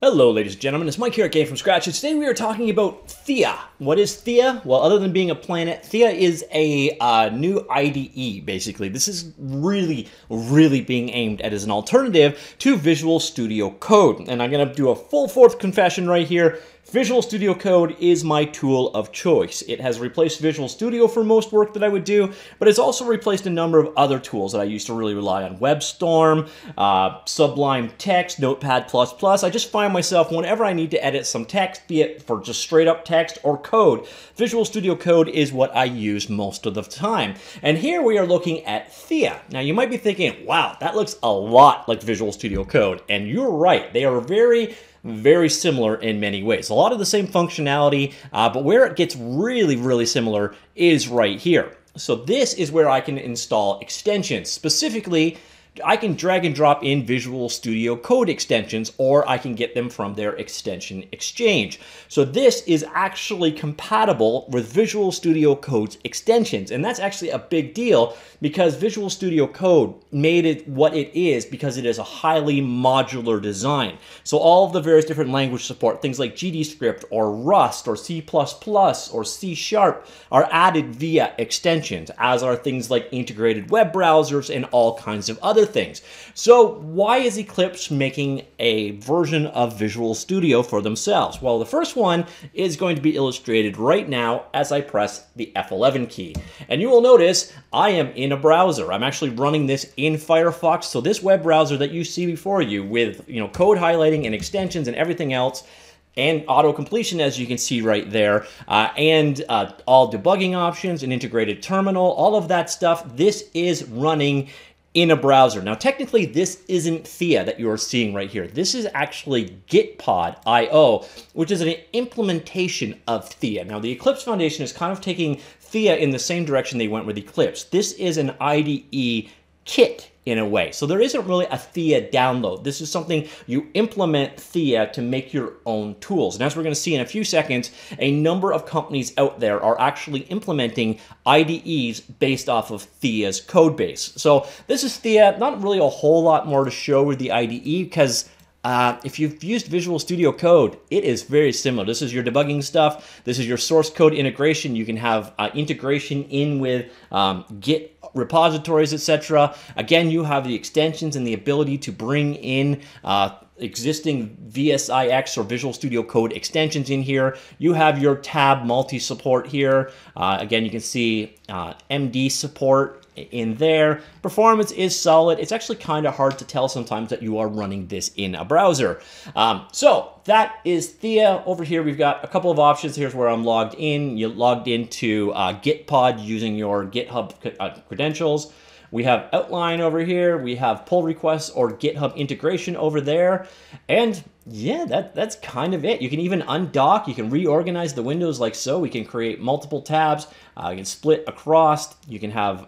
Hello ladies and gentlemen, it's Mike here at Game From Scratch, and today we are talking about Theia. What is Theia? Well, other than being a planet, Theia is a new IDE, basically. This is really being aimed at as an alternative to Visual Studio Code. And I'm gonna do a full fourth confession right here. Visual Studio Code is my tool of choice. It has replaced Visual Studio for most work that I would do, but it's also replaced a number of other tools that I used to really rely on. WebStorm, Sublime Text, Notepad++. I just find myself, whenever I need to edit some text, be it for just straight up text or code, Visual Studio Code is what I use most of the time. And here we are looking at Theia. Now you might be thinking, wow, that looks a lot like Visual Studio Code. And you're right, they are very similar in many ways. A lot of the same functionality, but where it gets really similar is right here. So this is where I can install extensions. Specifically, I can drag and drop in Visual Studio Code extensions, or I can get them from their extension exchange. So this is actually compatible with Visual Studio Code's extensions. And that's actually a big deal because Visual Studio Code made it what it is because it is a highly modular design. So all of the various different language support, things like GDScript or Rust or C++ or C#, are added via extensions, as are things like integrated web browsers and all kinds of other things. So why is Eclipse making a version of Visual Studio for themselves? Well, the first one is going to be illustrated right now as I press the F11 key. And you will notice I am in a browser. I'm actually running this in Firefox. So this web browser that you see before you with, you know, code highlighting and extensions and everything else, and auto completion, as you can see right there, and all debugging options, an integrated terminal, all of that stuff, this is running in a browser. Now, technically, this isn't Theia that you are seeing right here. This is actually Gitpod.io, which is an implementation of Theia. Now, the Eclipse Foundation is kind of taking Theia in the same direction they went with Eclipse. This is an IDE kit in a way. So there isn't really a Theia download. This is something you implement Theia to make your own tools. And as we're going to see in a few seconds, a number of companies out there are actually implementing IDEs based off of Theia's code base. So this is Theia. Not really a whole lot more to show with the IDE because if you've used Visual Studio Code, it is very similar. This is your debugging stuff. This is your source code integration. You can have integration in with Git repositories, etc. Again, you have the extensions and the ability to bring in existing VSIX or Visual Studio Code extensions in here. You have your tab multi-support here. Again, you can see MD support in there. Performance is solid. It's actually kind of hard to tell sometimes that you are running this in a browser. So that is Theia. Over here, we've got a couple of options. Here's where I'm logged in. You logged into Gitpod using your GitHub credentials. We have outline over here. We have pull requests or GitHub integration over there. And yeah, that's kind of it. You can even undock. You can reorganize the windows like so. We can create multiple tabs. You can split across. You can have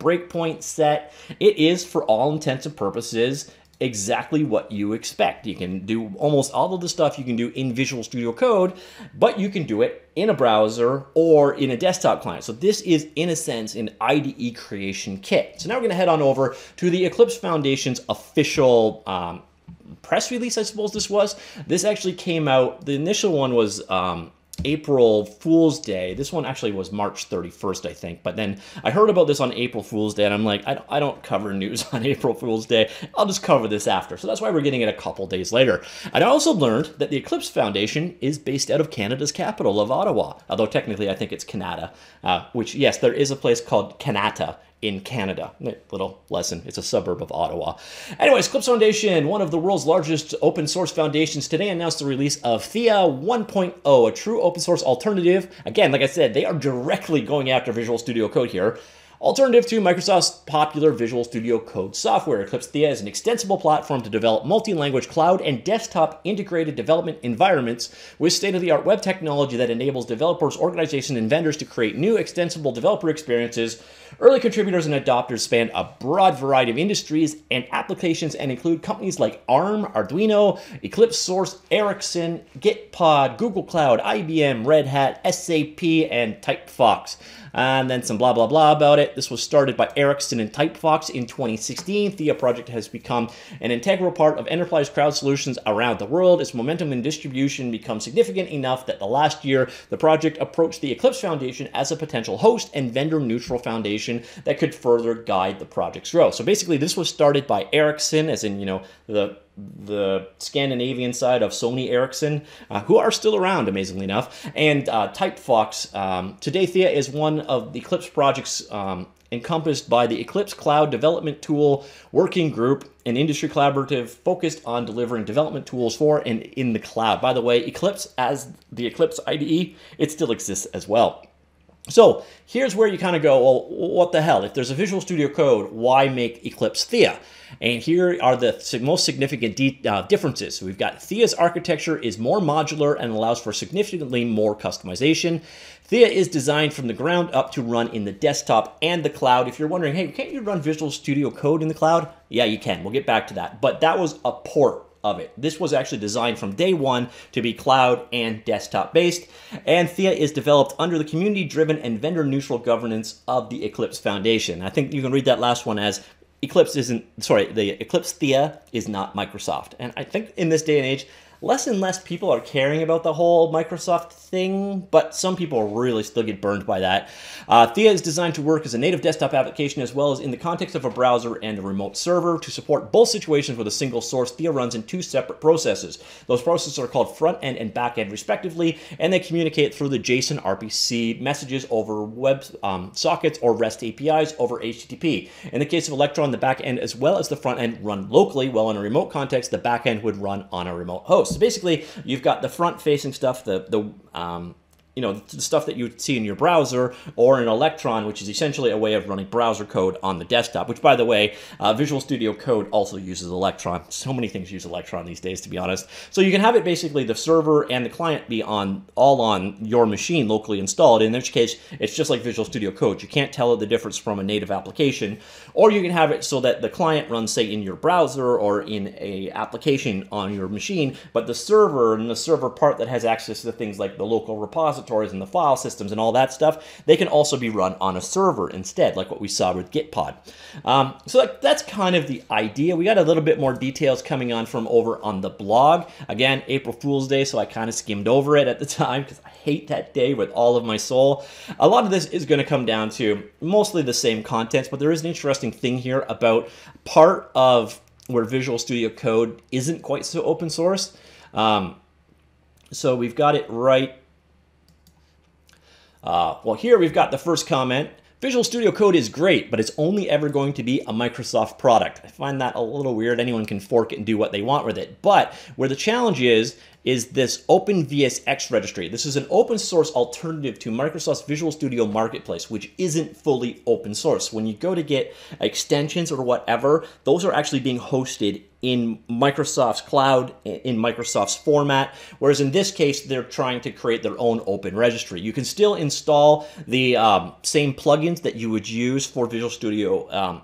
breakpoint set. It is, for all intents and purposes, exactly what you expect. You can do almost all of the stuff you can do in Visual Studio Code, but you can do it in a browser or in a desktop client. So this is, in a sense, an IDE creation kit. So now we're going to head on over to the Eclipse Foundation's official press release, I suppose this was. This actually came out, the initial one was April Fool's Day. This one actually was March 31st, I think. But then I heard about this on April Fool's Day, and I'm like, I don't cover news on April Fool's Day. I'll just cover this after. So that's why we're getting it a couple days later. And I also learned that the Eclipse Foundation is based out of Canada's capital of Ottawa, although technically I think it's Kanata, which, yes, there is a place called Kanata in Canada. Little lesson, it's a suburb of Ottawa. Anyways, Eclipse Foundation, one of the world's largest open source foundations, today announced the release of Theia 1.0, a true open source alternative. Again, like I said, they are directly going after Visual Studio Code here. Alternative to Microsoft's popular Visual Studio Code software, Eclipse Theia is an extensible platform to develop multi-language cloud and desktop integrated development environments with state-of-the-art web technology that enables developers, organizations, and vendors to create new extensible developer experiences. Early contributors and adopters span a broad variety of industries and applications and include companies like Arm, Arduino, Eclipse Source, Ericsson, Gitpod, Google Cloud, IBM, Red Hat, SAP, and Typefox. and then some blah, blah, blah about it. This was started by Ericsson and Typefox in 2016. Theia project has become an integral part of enterprise crowd solutions around the world. Its momentum and distribution become significant enough that the last year, the project approached the Eclipse Foundation as a potential host and vendor-neutral foundation that could further guide the project's growth. So basically, this was started by Ericsson, as in, you know, the Scandinavian side of Sony Ericsson, who are still around, amazingly enough, and Typefox. Today, Theia is one of the Eclipse projects encompassed by the Eclipse Cloud Development Tool Working Group, an industry collaborative focused on delivering development tools for and in the cloud. By the way, Eclipse, as the Eclipse IDE, it still exists as well. So here's where you kind of go, well, what the hell? If there's a Visual Studio Code, why make Eclipse Theia? And here are the most significant differences. So we've got Theia's architecture is more modular and allows for significantly more customization. Theia is designed from the ground up to run in the desktop and the cloud. If you're wondering, hey, can't you run Visual Studio Code in the cloud? Yeah, you can. We'll get back to that. But that was a port of it. This was actually designed from day one to be cloud and desktop based, and Theia is developed under the community-driven and vendor-neutral governance of the Eclipse Foundation. I think you can read that last one as Eclipse Theia is not Microsoft. And I think in this day and age, less and less people are caring about the whole Microsoft thing, but some people really still get burned by that. Theia is designed to work as a native desktop application as well as in the context of a browser and a remote server. To support both situations with a single source, Theia runs in two separate processes. Those processes are called front-end and back-end respectively, and they communicate through the JSON RPC messages over web sockets or REST APIs over HTTP. In the case of Electron, the back-end as well as the front-end run locally, while in a remote context, the back-end would run on a remote host. So basically, you've got the front-facing stuff, the stuff that you would see in your browser, or in Electron, which is essentially a way of running browser code on the desktop, which, by the way, Visual Studio Code also uses Electron. So many things use Electron these days, to be honest. So you can have it basically the server and the client be all on your machine locally installed, in which case it's just like Visual Studio Code. You can't tell it the difference from a native application, or you can have it so that the client runs, say, in your browser or in a application on your machine, but the server and the server part that has access to things like the local repository and the file systems and all that stuff, they can also be run on a server instead, like what we saw with Gitpod. So that's kind of the idea. We got a little bit more details coming on from over on the blog. Again, April Fool's Day, so I kind of skimmed over it at the time because I hate that day with all of my soul. A lot of this is going to come down to mostly the same contents, but there is an interesting thing here about part of where Visual Studio Code isn't quite so open source. So we've got it right. Well, here we've got the first comment. Visual Studio Code is great, but it's only ever going to be a Microsoft product. I find that a little weird. Anyone can fork it and do what they want with it. But where the challenge is this OpenVSX registry. This is an open source alternative to Microsoft's Visual Studio Marketplace, which isn't fully open source. When you go to get extensions or whatever, those are actually being hosted in Microsoft's cloud, in Microsoft's format, whereas in this case, they're trying to create their own open registry. You can still install the same plugins that you would use for Visual Studio.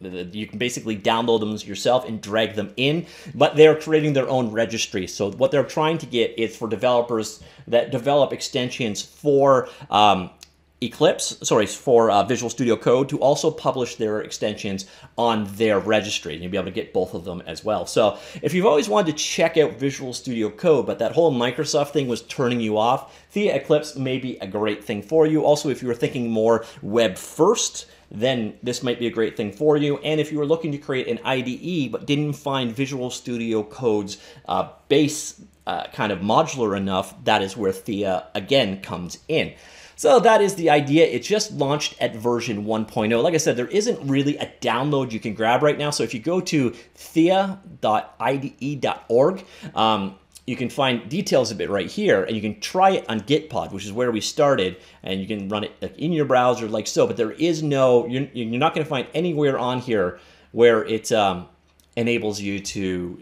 You can basically download them yourself and drag them in, but they're creating their own registry. So what they're trying to get is for developers that develop extensions for Visual Studio Code to also publish their extensions on their registry, and you'll be able to get both of them as well. So if you've always wanted to check out Visual Studio Code, but that whole Microsoft thing was turning you off, Theia Eclipse may be a great thing for you. Also, if you were thinking more web first, then this might be a great thing for you. And if you were looking to create an IDE but didn't find Visual Studio Code's base kind of modular enough, that is where Theia, again, comes in. So that is the idea. It just launched at version 1.0. Like I said, there isn't really a download you can grab right now. So if you go to theia.ide.org, you can find details of it right here, and you can try it on Gitpod, which is where we started, and you can run it in your browser like so, but there is no, you're not gonna find anywhere on here where it enables you to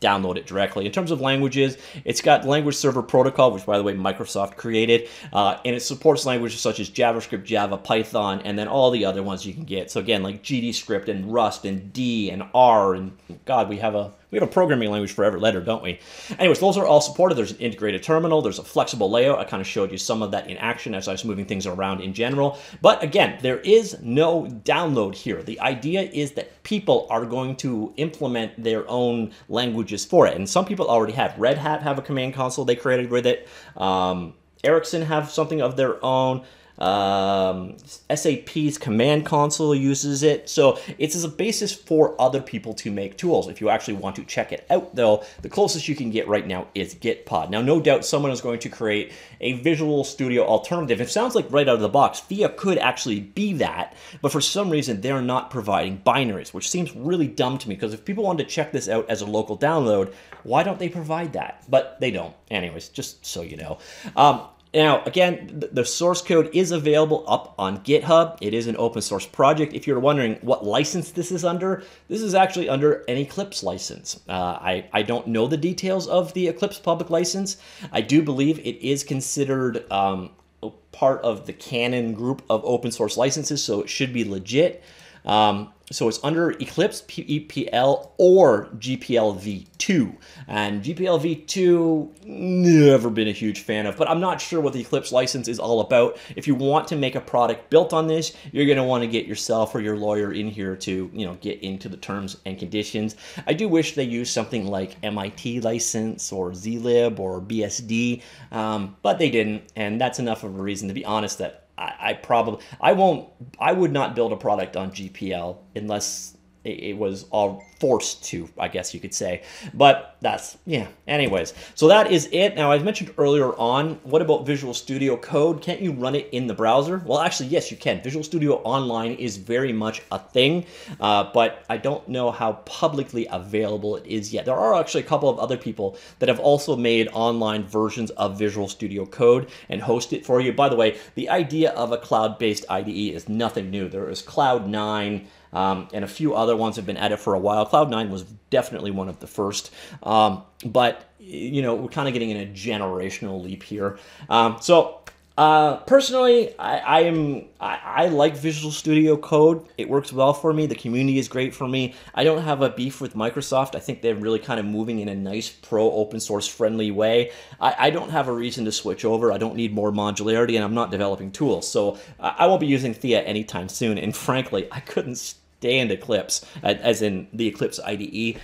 download it directly. In terms of languages, it's got Language Server Protocol, which by the way, Microsoft created, and it supports languages such as JavaScript, Java, Python, and then all the other ones you can get. So again, like GDScript and Rust and D and R, and God, we have a We have a programming language for every letter, don't we? Anyways, those are all supported. There's an integrated terminal. There's a flexible layout. I kind of showed you some of that in action as I was moving things around in general. But again, there is no download here. The idea is that people are going to implement their own languages for it. And some people already have. Red Hat have a command console they created with it. Ericsson have something of their own. SAP's command console uses it. So it's as a basis for other people to make tools. If you actually want to check it out though, the closest you can get right now is Gitpod. Now, no doubt someone is going to create a Visual Studio alternative. It sounds like right out of the box, Theia could actually be that, but for some reason they're not providing binaries, which seems really dumb to me because if people wanted to check this out as a local download, why don't they provide that? But they don't. Anyways, just so you know. Now, again, the source code is available up on GitHub. It is an open source project. If you're wondering what license this is under, this is actually under an Eclipse license. I don't know the details of the Eclipse Public License. I do believe it is considered part of the Canon group of open source licenses, so it should be legit. So it's under Eclipse, PEPL, or GPLv2. And GPLv2, never been a huge fan of, but I'm not sure what the Eclipse license is all about. If you want to make a product built on this, you're going to want to get yourself or your lawyer in here to, you know, get into the terms and conditions. I do wish they used something like MIT license or Zlib or BSD, but they didn't. And that's enough of a reason, to be honest, that I would not build a product on GPL unless it was all forced to, I guess you could say. But that's, yeah, anyways. So that is it. Now, I mentioned earlier on, what about Visual Studio Code? Can't you run it in the browser? Well, actually, yes, you can. Visual Studio Online is very much a thing, but I don't know how publicly available it is yet. There are actually a couple of other people that have also made online versions of Visual Studio Code and host it for you. By the way, the idea of a cloud-based IDE is nothing new. There is Cloud9, and a few other ones have been at it for a while. Cloud9 was definitely one of the first, but you know, we're kind of getting in a generational leap here. Personally, I like Visual Studio Code. It works well for me. The community is great for me. I don't have a beef with Microsoft. I think they're really kind of moving in a nice pro open source friendly way. I don't have a reason to switch over. I don't need more modularity, and I'm not developing tools. So I won't be using Theia anytime soon. And frankly, I couldn't stand Eclipse, as in the Eclipse IDE.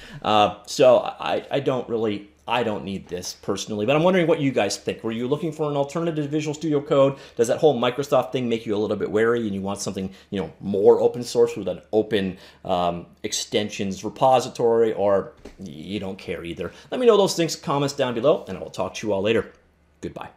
So I don't really... I don't need this personally, but I'm wondering what you guys think. Were you looking for an alternative to Visual Studio Code? Does that whole Microsoft thing make you a little bit wary and you want something, you know, more open source with an open extensions repository, or you don't care either? Let me know those things, comments down below, and I will talk to you all later. Goodbye.